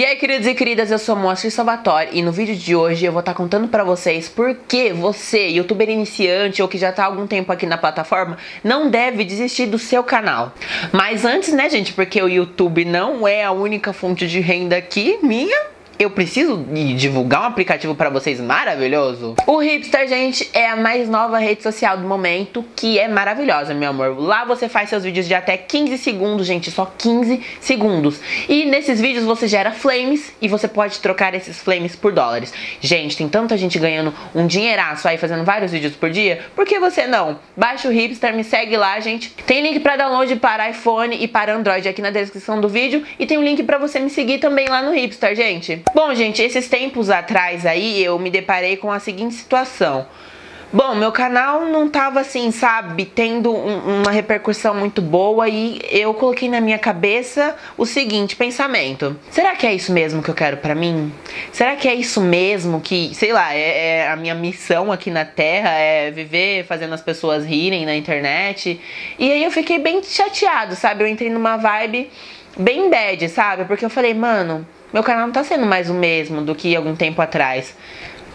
E aí, queridos e queridas, eu sou Moacir Salvatore e no vídeo de hoje eu vou estar contando pra vocês por que você, youtuber iniciante ou que já tá há algum tempo aqui na plataforma, não deve desistir do seu canal. Mas antes, né, gente, porque o YouTube não é a única fonte de renda aqui minha, eu preciso divulgar um aplicativo para vocês maravilhoso. O Hypstar, gente, é a mais nova rede social do momento, que é maravilhosa, meu amor. Lá você faz seus vídeos de até 15 segundos, gente, só 15 segundos. E nesses vídeos você gera flames e você pode trocar esses flames por dólares. Gente, tem tanta gente ganhando um dinheiraço aí fazendo vários vídeos por dia, por que você não? Baixa o Hypstar, me segue lá, gente. Tem link para download para iPhone e para Android aqui na descrição do vídeo e tem um link para você me seguir também lá no Hypstar, gente. Bom, gente, esses tempos atrás aí eu me deparei com a seguinte situação. Bom, meu canal não tava assim, sabe, tendo uma repercussão muito boa e eu coloquei na minha cabeça o seguinte pensamento. Será que é isso mesmo que eu quero pra mim? Será que é isso mesmo que, sei lá, é a minha missão aqui na Terra, é viver fazendo as pessoas rirem na internet? E aí eu fiquei bem chateado, sabe, eu entrei numa vibe bem bad, sabe, porque eu falei, mano, meu canal não tá sendo mais o mesmo do que algum tempo atrás.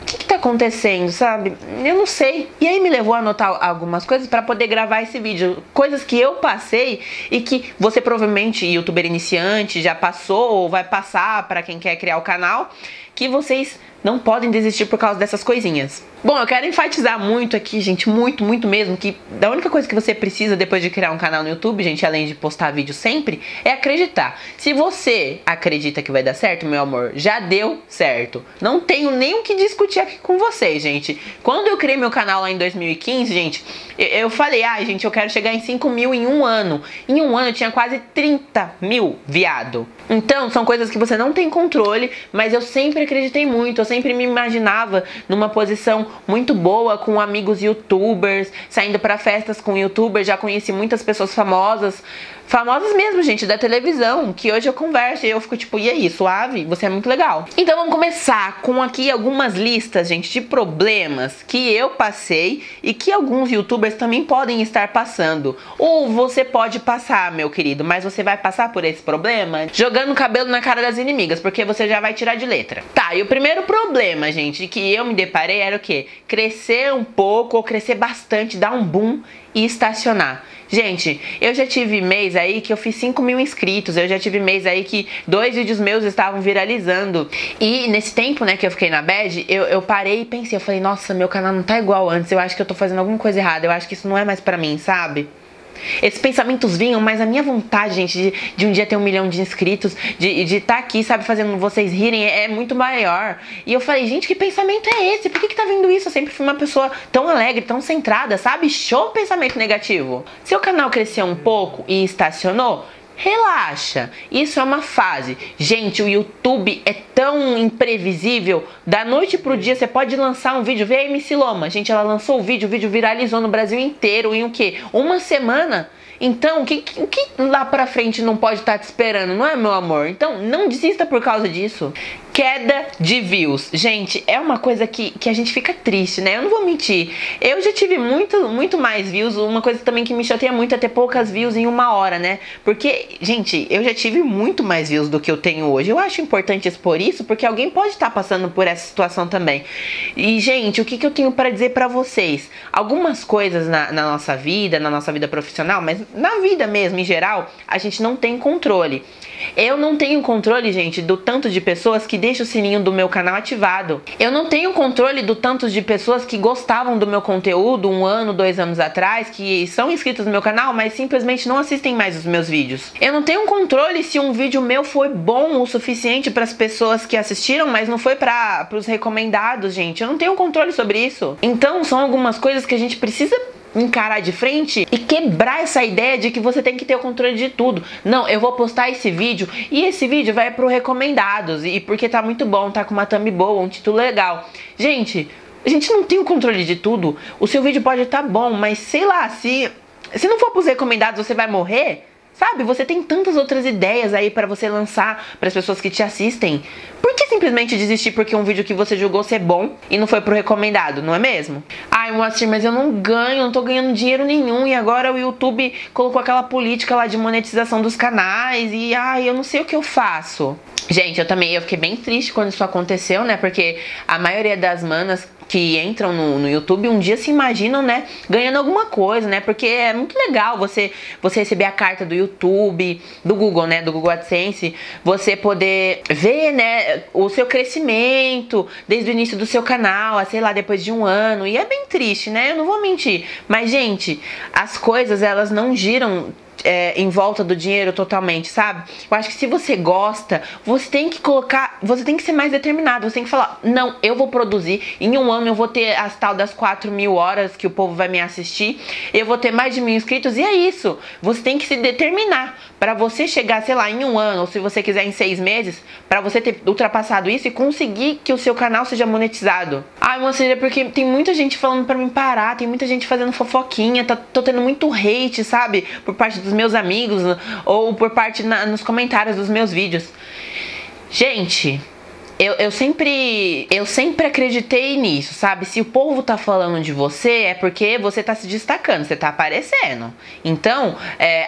O que que tá acontecendo, sabe? Eu não sei. E aí me levou a anotar algumas coisas pra poder gravar esse vídeo. Coisas que eu passei e que você provavelmente, youtuber iniciante, já passou ou vai passar pra quem quer criar o canal, que vocês não podem desistir por causa dessas coisinhas. Bom, eu quero enfatizar muito aqui, gente, muito mesmo, que a única coisa que você precisa depois de criar um canal no YouTube, gente, além de postar vídeo sempre, é acreditar. Se você acredita que vai dar certo, meu amor, já deu certo. Não tenho nem o que discutir aqui com vocês, gente. Quando eu criei meu canal lá em 2015, gente, eu falei, ai, gente, eu quero chegar em 5 mil em um ano. Em um ano eu tinha quase 30 mil, viado. Então, são coisas que você não tem controle, mas eu sempre acreditei muito, eu sempre me imaginava numa posição muito boa com amigos youtubers, saindo pra festas com youtubers, já conheci muitas pessoas famosas, famosas mesmo, gente, da televisão, que hoje eu converso e eu fico tipo, e aí, suave? Você é muito legal. Então vamos começar com aqui algumas listas, gente, de problemas que eu passei e que alguns youtubers também podem estar passando. Ou você pode passar, meu querido, mas você vai passar por esse problema jogando cabelo na cara das inimigas, porque você já vai tirar de letra. Tá, e o primeiro problema, gente, que eu me deparei era o quê? Crescer um pouco ou crescer bastante, dar um boom e estacionar. Gente, eu já tive mês aí que eu fiz 5 mil inscritos, eu já tive mês aí que 2 vídeos meus estavam viralizando. E nesse tempo, né, que eu fiquei na bad, eu parei e pensei, eu falei, nossa, meu canal não tá igual antes, eu acho que eu tô fazendo alguma coisa errada, eu acho que isso não é mais pra mim, sabe? Esses pensamentos vinham, mas a minha vontade, gente, de um dia ter 1 milhão de inscritos, de estar aqui, sabe, fazendo vocês rirem, é muito maior. E eu falei, gente, que pensamento é esse? Por que tá vindo isso? Eu sempre fui uma pessoa tão alegre, tão centrada, sabe? Show pensamento negativo. Seu canal cresceu um pouco e estacionou, relaxa, isso é uma fase. Gente, o YouTube é tão imprevisível, da noite pro dia você pode lançar um vídeo. Vê a MC Loma, gente, ela lançou o vídeo viralizou no Brasil inteiro em o quê? Uma semana? Então, o que lá pra frente não pode estar te esperando, não é, meu amor? Então, não desista por causa disso. Queda de views. Gente, é uma coisa que a gente fica triste, né? Eu não vou mentir. Eu já tive muito mais views. Uma coisa também que me chateia muito é ter poucas views em uma hora, né? Porque, gente, eu já tive muito mais views do que eu tenho hoje. Eu acho importante expor isso, porque alguém pode estar passando por essa situação também. E, gente, o que eu tenho pra dizer pra vocês? Algumas coisas na nossa vida profissional, mas na vida mesmo, em geral, a gente não tem controle. Eu não tenho controle, gente, do tanto de pessoas que deixam o sininho do meu canal ativado. Eu não tenho controle do tanto de pessoas que gostavam do meu conteúdo 1 ano, 2 anos atrás, que são inscritos no meu canal, mas simplesmente não assistem mais os meus vídeos. Eu não tenho controle se um vídeo meu foi bom o suficiente para as pessoas que assistiram, mas não foi para os recomendados, gente. Eu não tenho controle sobre isso. Então, são algumas coisas que a gente precisa encarar de frente e quebrar essa ideia de que você tem que ter o controle de tudo. Não, eu vou postar esse vídeo e esse vídeo vai pro recomendados e porque tá muito bom, tá com uma thumb boa, um título legal. Gente, a gente não tem o controle de tudo. O seu vídeo pode tá bom, mas sei lá, se não for pros recomendados você vai morrer, sabe? Você tem tantas outras ideias aí pra você lançar pras pessoas que te assistem. Por que simplesmente desistir porque um vídeo que você julgou ser bom e não foi pro recomendado, não é mesmo? Ah, Ai, Moacir, mas eu não tô ganhando dinheiro nenhum. E agora o YouTube colocou aquela política lá de monetização dos canais. E ai, eu não sei o que eu faço. Gente, eu fiquei bem triste quando isso aconteceu, né? Porque a maioria das manas que entram no YouTube um dia se imaginam, né, ganhando alguma coisa, né? Porque é muito legal você receber a carta do YouTube, do Google, né, do Google AdSense, você poder ver, né, o seu crescimento desde o início do seu canal, sei lá, depois de um ano. E é bem triste, né? Eu não vou mentir. Mas, gente, as coisas, elas não giram em volta do dinheiro totalmente, sabe? Eu acho que se você gosta, você tem que colocar, você tem que ser mais determinado, você tem que falar, não, eu vou produzir, em um ano eu vou ter as tal das 4.000 horas que o povo vai me assistir, eu vou ter mais de 1.000 inscritos, e é isso, você tem que se determinar pra você chegar, sei lá, em um ano, ou se você quiser em 6 meses, pra você ter ultrapassado isso e conseguir que o seu canal seja monetizado. Ai, moça, é porque tem muita gente falando pra mim parar, tem muita gente fazendo fofoquinha, tô tendo muito hate, sabe? Por parte dos meus amigos ou por parte nos comentários dos meus vídeos. Gente, eu sempre acreditei nisso, sabe? Se o povo tá falando de você, é porque você tá se destacando, você tá aparecendo. Então,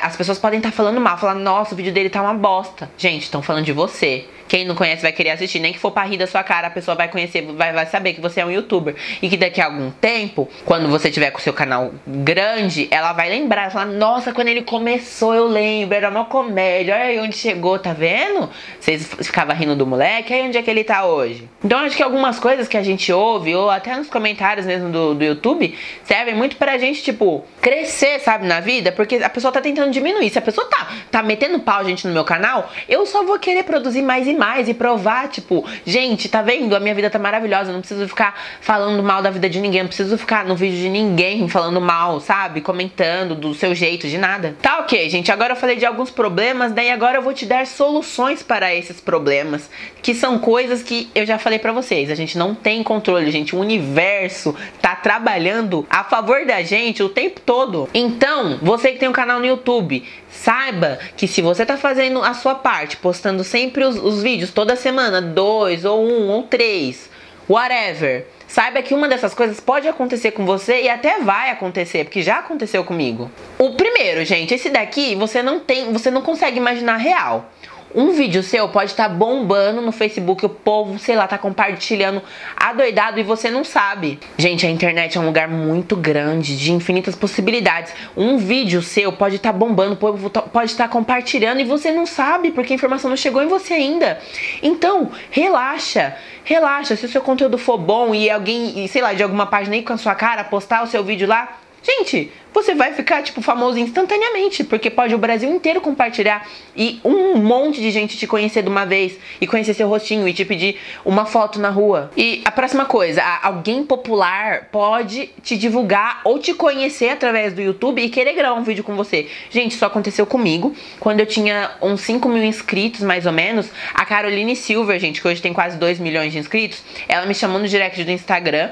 as pessoas podem estar falando mal, falar, nossa, o vídeo dele tá uma bosta. Gente, estão falando de você. Quem não conhece vai querer assistir, nem que for pra rir da sua cara, a pessoa vai conhecer, vai saber que você é um youtuber. E que daqui a algum tempo, quando você tiver com o seu canal grande, ela vai lembrar, vai falar, nossa, quando ele começou eu lembro, era uma comédia, olha aí onde chegou, tá vendo? Vocês ficavam rindo do moleque, aí onde é que ele tá hoje? Então acho que algumas coisas que a gente ouve, ou até nos comentários mesmo do YouTube, servem muito pra gente, tipo, crescer, sabe, na vida, porque a pessoa tá tentando diminuir. Se a pessoa tá metendo pau, gente, no meu canal, eu só vou querer produzir mais e provar, tipo, gente, tá vendo? A minha vida tá maravilhosa, eu não preciso ficar falando mal da vida de ninguém, não preciso ficar no vídeo de ninguém falando mal, sabe? Comentando do seu jeito, de nada. Tá ok, gente, agora eu falei de alguns problemas, daí agora eu vou te dar soluções para esses problemas, que são coisas que eu já falei pra vocês, a gente não tem controle, gente, o universo tá trabalhando a favor da gente o tempo todo. Então, você que tem um canal no YouTube, saiba que se você tá fazendo a sua parte, postando sempre os vídeos toda semana, 2 ou 1 ou 3, whatever, saiba que uma dessas coisas pode acontecer com você e até vai acontecer, porque já aconteceu comigo. O primeiro, gente, esse daqui você não consegue imaginar real. Um vídeo seu pode estar bombando no Facebook, o povo, sei lá, tá compartilhando adoidado e você não sabe. Gente, a internet é um lugar muito grande, de infinitas possibilidades. Um vídeo seu pode estar bombando, o povo pode estar compartilhando e você não sabe, porque a informação não chegou em você ainda. Então, relaxa, relaxa. Se o seu conteúdo for bom e alguém, sei lá, de alguma página aí com a sua cara, postar o seu vídeo lá, gente, você vai ficar, tipo, famoso instantaneamente, porque pode o Brasil inteiro compartilhar e um monte de gente te conhecer de uma vez e conhecer seu rostinho e te pedir uma foto na rua. E a próxima coisa, alguém popular pode te divulgar ou te conhecer através do YouTube e querer gravar um vídeo com você. Gente, isso aconteceu comigo quando eu tinha uns 5.000 inscritos, mais ou menos. A Caroline Silva, gente, que hoje tem quase 2 milhões de inscritos, ela me chamou no direct do Instagram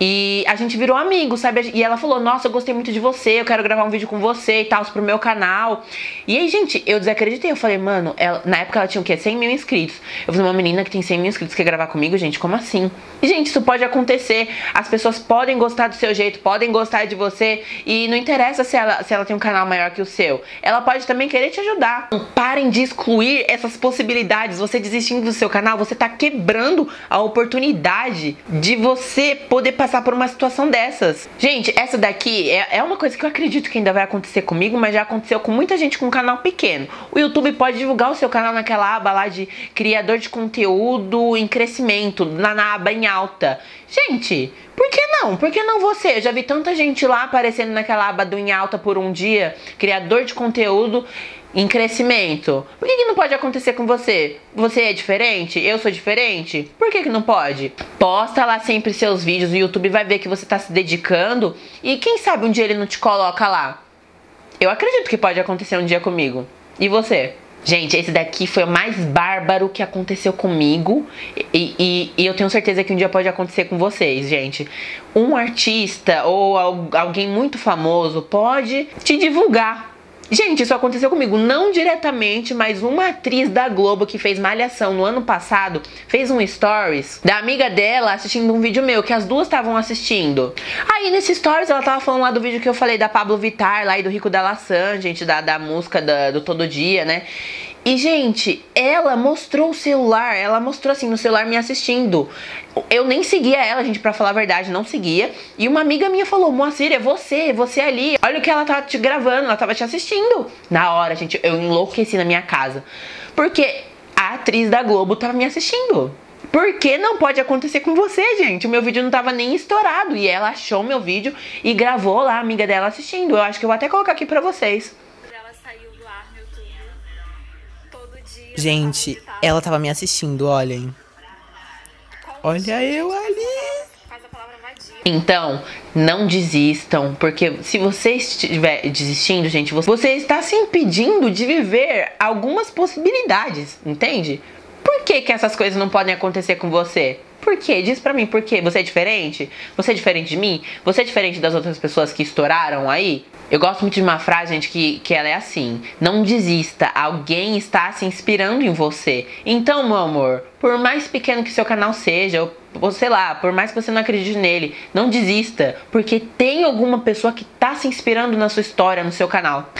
e a gente virou amigo, sabe? E ela falou, nossa, eu gostei muito de você, eu quero gravar um vídeo com você e tal, pro meu canal. E aí, gente, eu desacreditei, eu falei, mano, na época ela tinha o quê? 100 mil inscritos. Eu falei, uma menina que tem 100 mil inscritos quer gravar comigo, gente, como assim? E, gente, isso pode acontecer, as pessoas podem gostar do seu jeito, podem gostar de você, e não interessa se ela tem um canal maior que o seu, ela pode também querer te ajudar. Não parem de excluir essas possibilidades, você desistindo do seu canal, você tá quebrando a oportunidade de você poder passar por uma situação dessas. Gente, essa daqui é uma coisa que eu acredito que ainda vai acontecer comigo, mas já aconteceu com muita gente com um canal pequeno. O YouTube pode divulgar o seu canal naquela aba lá de criador de conteúdo em crescimento, na aba em alta. Gente, por que não? Por que não você? Eu já vi tanta gente lá aparecendo naquela aba do em alta por um dia, criador de conteúdo em crescimento. Por que não pode acontecer com você? Você é diferente? Eu sou diferente? Por que não pode? Posta lá sempre seus vídeos, o YouTube vai ver que você tá se dedicando e quem sabe um dia ele não te coloca lá. Eu acredito que pode acontecer um dia comigo. E você? Gente, esse daqui foi o mais bárbaro que aconteceu comigo e eu tenho certeza que um dia pode acontecer com vocês, gente. Um artista ou alguém muito famoso pode te divulgar Gente, isso aconteceu comigo, não diretamente, mas uma atriz da Globo que fez Malhação no ano passado, fez um stories da amiga dela assistindo um vídeo meu, que as duas estavam assistindo. Aí nesse stories ela tava falando lá do vídeo que eu falei da Pabllo Vittar lá e do Rico Dalla San, gente, da música do Todo Dia, né? E, gente, ela mostrou o celular, ela mostrou assim, no celular me assistindo. Eu nem seguia ela, gente, pra falar a verdade, não seguia. E uma amiga minha falou, Moacir, é você ali. Olha o que ela tava te gravando, ela tava te assistindo. Na hora, gente, eu enlouqueci na minha casa. Porque a atriz da Globo tava me assistindo. Por que não pode acontecer com você, gente? O meu vídeo não tava nem estourado. E ela achou meu vídeo e gravou lá a amiga dela assistindo. Eu acho que eu vou até colocar aqui pra vocês. Gente, ela tava me assistindo, olhem. Olha eu ali. Então, não desistam, porque se você estiver desistindo, gente, você está se impedindo de viver algumas possibilidades, entende? Por que que essas coisas não podem acontecer com você? Por quê? Diz pra mim, por quê? Você é diferente? Você é diferente de mim? Você é diferente das outras pessoas que estouraram aí? Eu gosto muito de uma frase, gente, que ela é assim: não desista, alguém está se inspirando em você. Então, meu amor, por mais pequeno que seu canal seja, ou sei lá, por mais que você não acredite nele, não desista, porque tem alguma pessoa que tá se inspirando na sua história, no seu canal.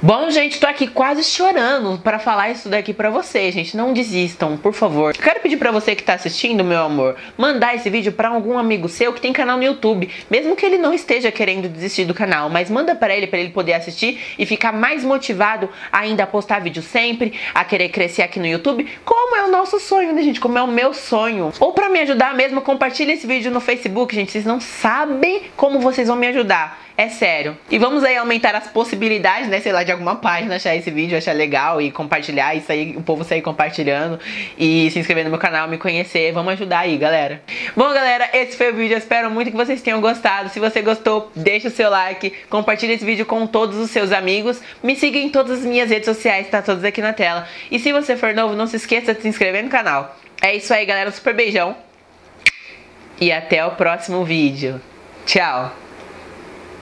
Bom, gente, tô aqui quase chorando pra falar isso daqui pra vocês, gente. Não desistam, por favor. Quero pedir pra você que tá assistindo, meu amor, mandar esse vídeo pra algum amigo seu que tem canal no YouTube, mesmo que ele não esteja querendo desistir do canal, mas manda pra ele poder assistir e ficar mais motivado ainda a postar vídeo sempre, a querer crescer aqui no YouTube, como é o nosso sonho, né, gente? Como é o meu sonho. Ou pra me ajudar mesmo, compartilha esse vídeo no Facebook, gente. Vocês não sabem como vocês vão me ajudar. É sério. E vamos aí aumentar as possibilidades, né, sei lá, de alguma página achar esse vídeo, achar legal e compartilhar, isso aí, o povo sair compartilhando e se inscrever no meu canal, me conhecer. Vamos ajudar aí, galera. Bom, galera, esse foi o vídeo. Eu espero muito que vocês tenham gostado. Se você gostou, deixa o seu like, compartilha esse vídeo com todos os seus amigos. Me siga em todas as minhas redes sociais, tá todas aqui na tela. E se você for novo, não se esqueça de se inscrever no canal. É isso aí, galera. Um super beijão e até o próximo vídeo. Tchau!